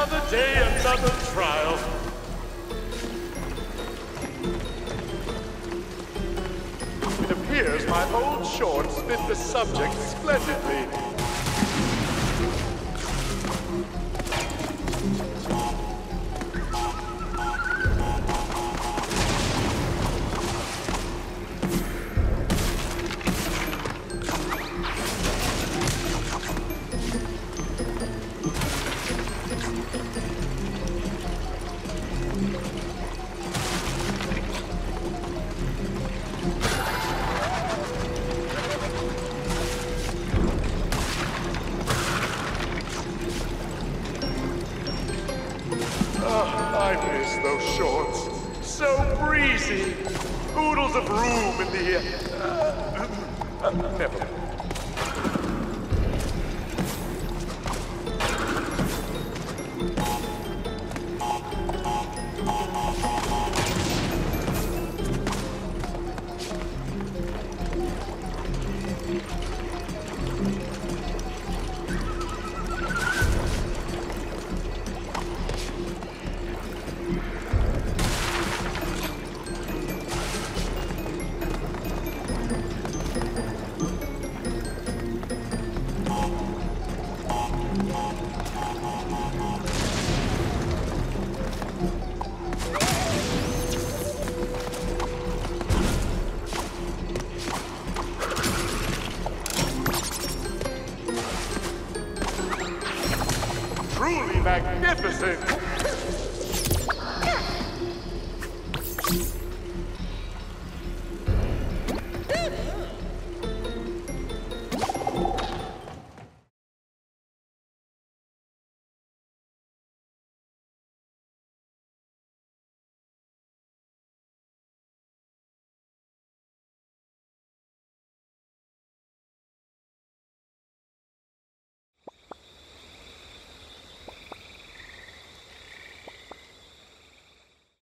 Another day, another trial. It appears my old shorts fit the subject splendidly. I miss those shorts. So breezy. Oodles of room in the air. Never mind. Truly magnificent!